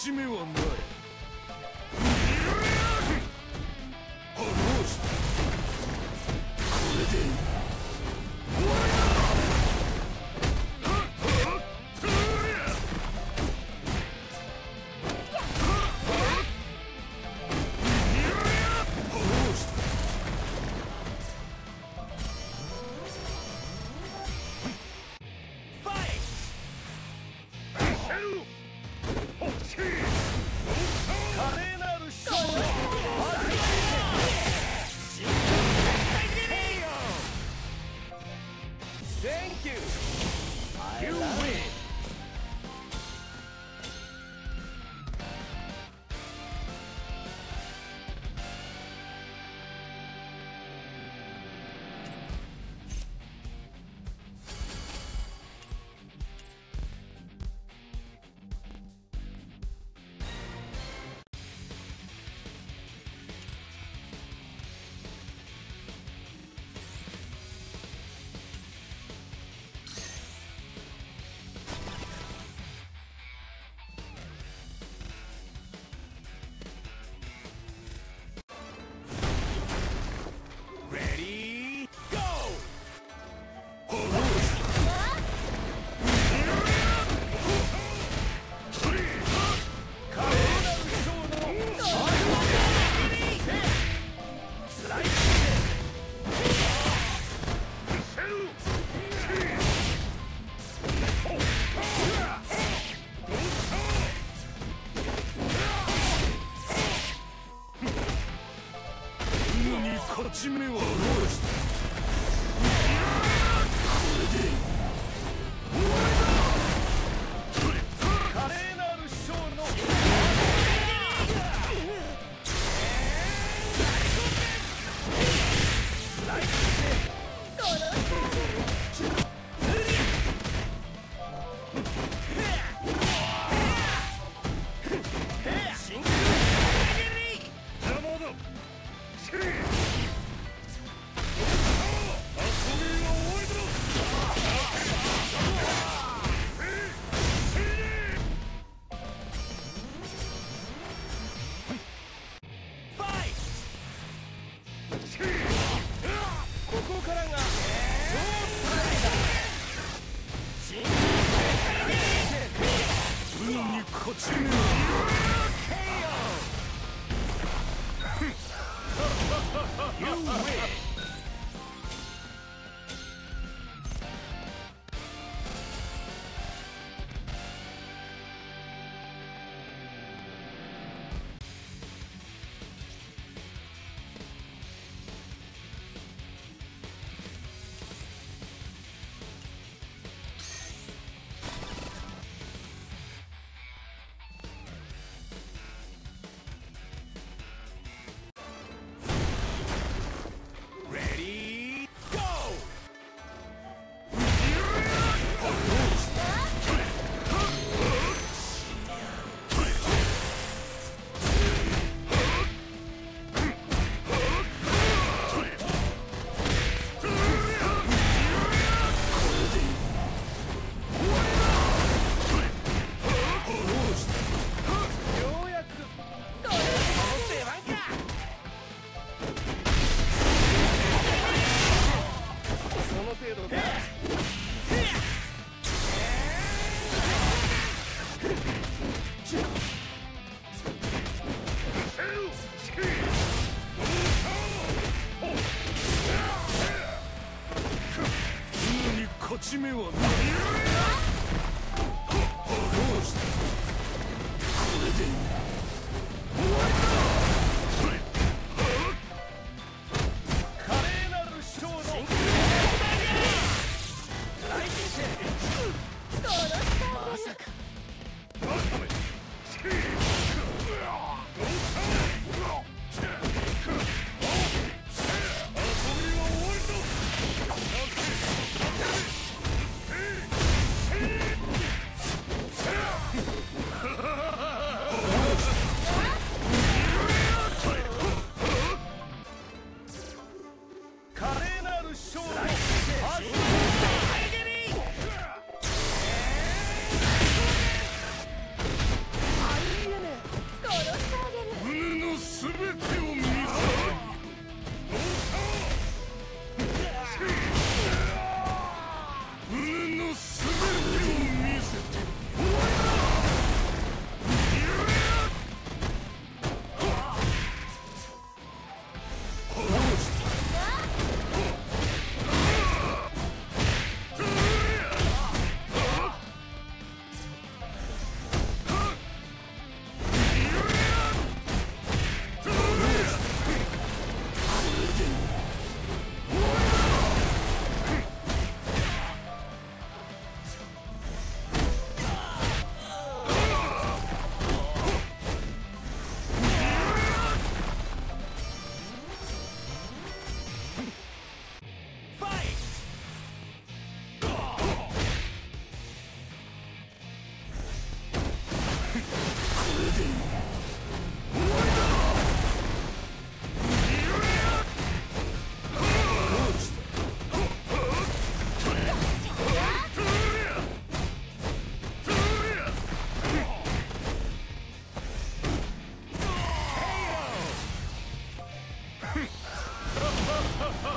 勝ち目はない。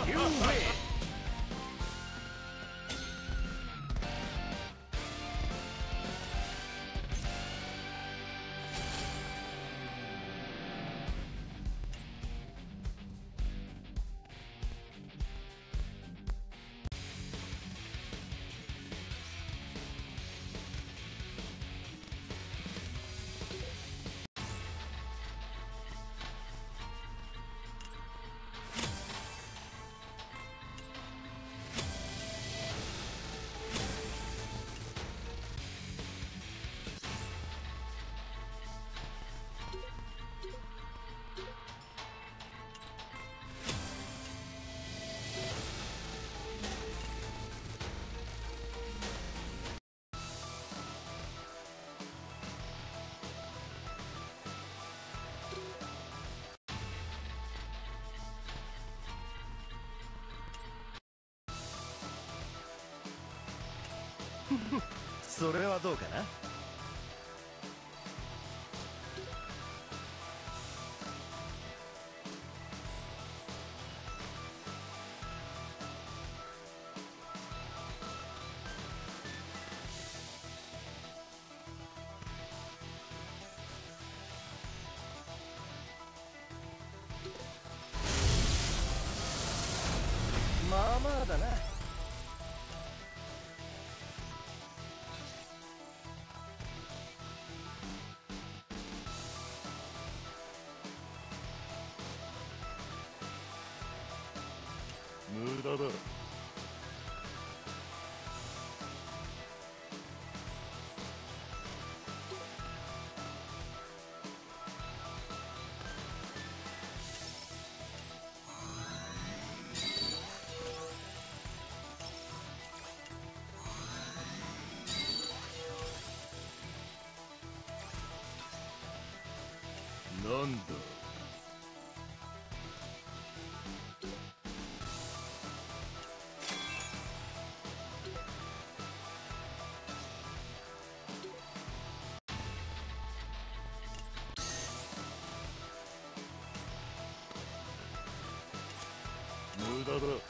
You win.それはどうかな。まあまあだな。 無駄だ。 なんだ。 無駄だ。 Let's go.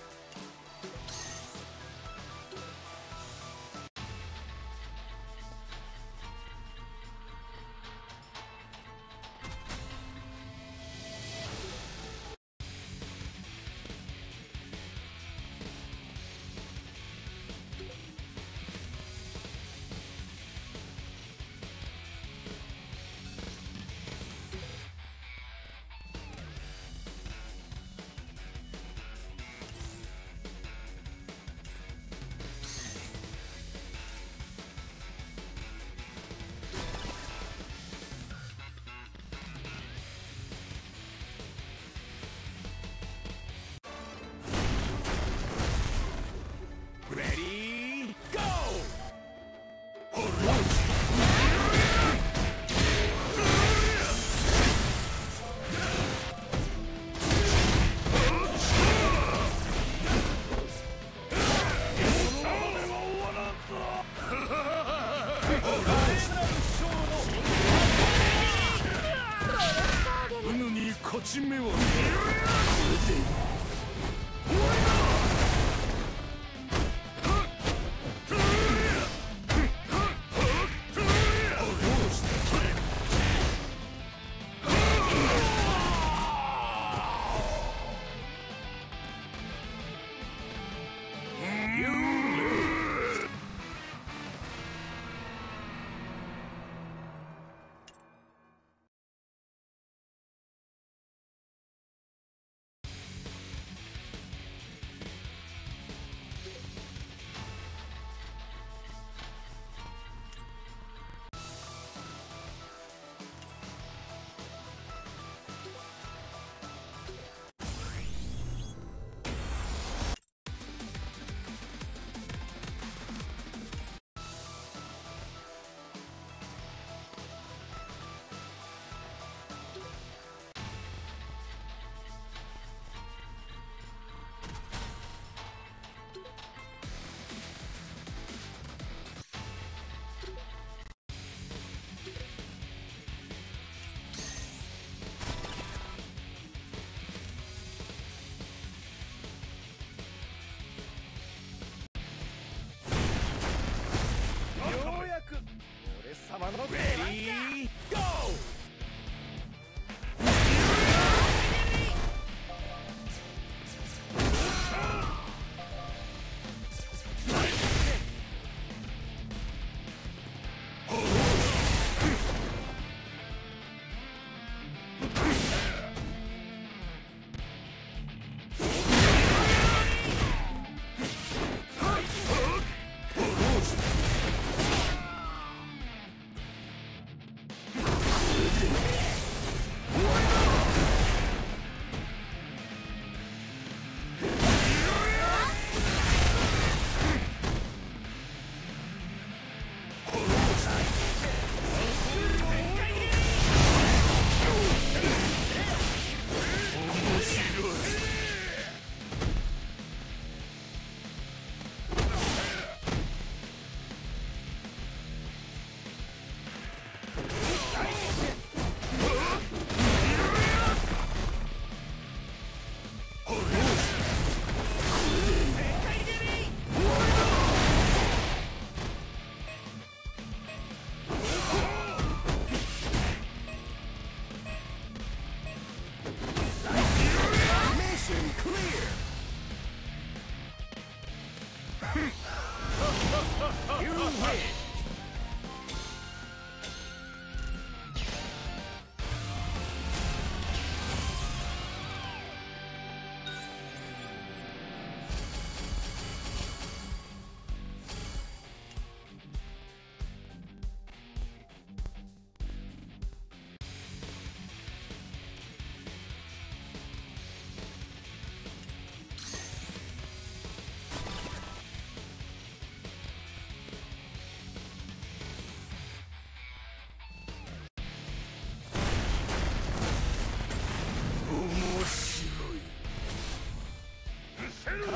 ここ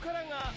からが。